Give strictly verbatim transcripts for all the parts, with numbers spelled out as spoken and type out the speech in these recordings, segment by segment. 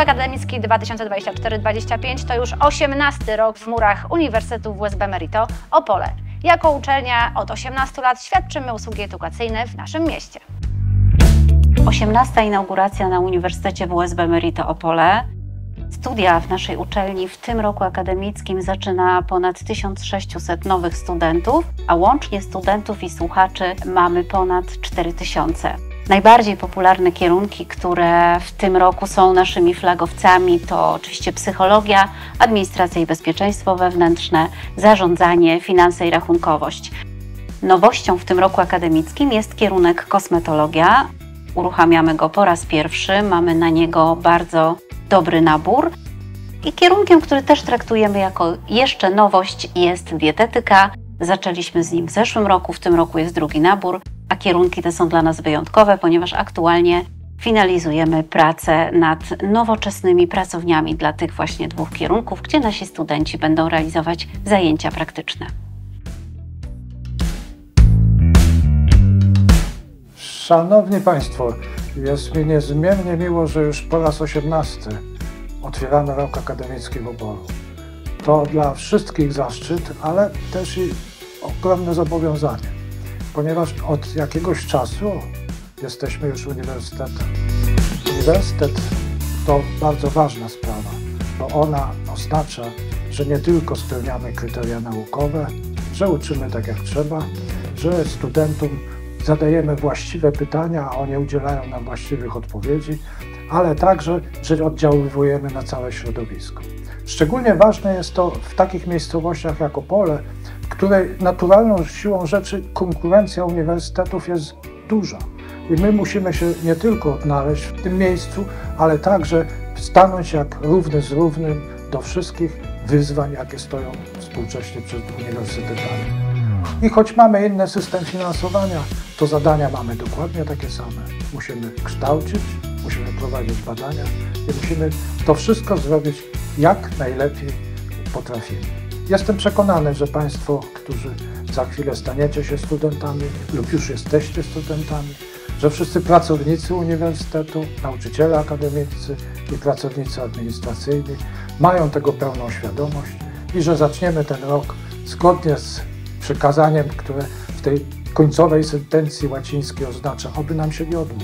Rok akademicki dwa tysiące dwudziesty czwarty dwudziesty piąty to już osiemnasty rok w murach Uniwersytetu W S B Merito Opole. Jako uczelnia od osiemnastu lat świadczymy usługi edukacyjne w naszym mieście. osiemnasta inauguracja na Uniwersytecie W S B Merito Opole. Studia w naszej uczelni w tym roku akademickim zaczyna ponad tysiąc sześćset nowych studentów, a łącznie studentów i słuchaczy mamy ponad cztery tysiące. Najbardziej popularne kierunki, które w tym roku są naszymi flagowcami, to oczywiście psychologia, administracja i bezpieczeństwo wewnętrzne, zarządzanie, finanse i rachunkowość. Nowością w tym roku akademickim jest kierunek kosmetologia. Uruchamiamy go po raz pierwszy, mamy na niego bardzo dobry nabór. I kierunkiem, który też traktujemy jako jeszcze nowość, jest dietetyka. Zaczęliśmy z nim w zeszłym roku, w tym roku jest drugi nabór, a kierunki te są dla nas wyjątkowe, ponieważ aktualnie finalizujemy pracę nad nowoczesnymi pracowniami dla tych właśnie dwóch kierunków, gdzie nasi studenci będą realizować zajęcia praktyczne. Szanowni Państwo, jest mi niezmiernie miło, że już po raz osiemnasty otwieramy rok akademicki w Opolu. To dla wszystkich zaszczyt, ale też i ogromne zobowiązanie, ponieważ od jakiegoś czasu jesteśmy już uniwersytetem. Uniwersytet to bardzo ważna sprawa, bo ona oznacza, że nie tylko spełniamy kryteria naukowe, że uczymy tak jak trzeba, że studentom zadajemy właściwe pytania, a oni udzielają nam właściwych odpowiedzi, ale także, że oddziaływujemy na całe środowisko. Szczególnie ważne jest to w takich miejscowościach jak Opole, w której naturalną siłą rzeczy konkurencja uniwersytetów jest duża. I my musimy się nie tylko odnaleźć w tym miejscu, ale także stanąć jak równy z równym do wszystkich wyzwań, jakie stoją współcześnie przed uniwersytetami. I choć mamy inny system finansowania, to zadania mamy dokładnie takie same. Musimy kształcić, musimy prowadzić badania i musimy to wszystko zrobić jak najlepiej potrafimy. Jestem przekonany, że Państwo, którzy za chwilę staniecie się studentami lub już jesteście studentami, że wszyscy pracownicy uniwersytetu, nauczyciele akademicy i pracownicy administracyjni mają tego pełną świadomość i że zaczniemy ten rok zgodnie z przykazaniem, które w tej końcowej sentencji łacińskiej oznacza, oby nam się wiodło,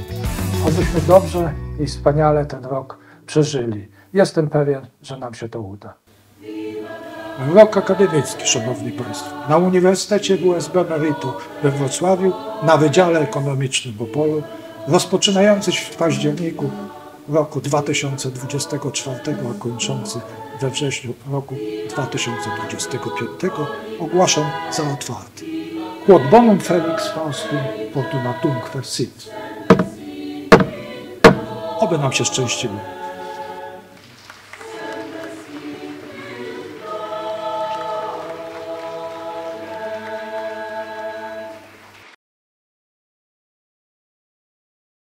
obyśmy dobrze i wspaniale ten rok przeżyli. Jestem pewien, że nam się to uda. Rok akademicki, szanowni Państwo, na Uniwersytecie W S B Merito we Wrocławiu, na Wydziale Ekonomicznym w Opolu, rozpoczynający się w październiku roku dwa tysiące dwudziestego czwartego, a kończący we wrześniu roku dwa tysiące dwudziestego piątego, ogłaszam za otwarty. Quod bonum felix faustum fortunatum quaesit. Oby nam się szczęściło.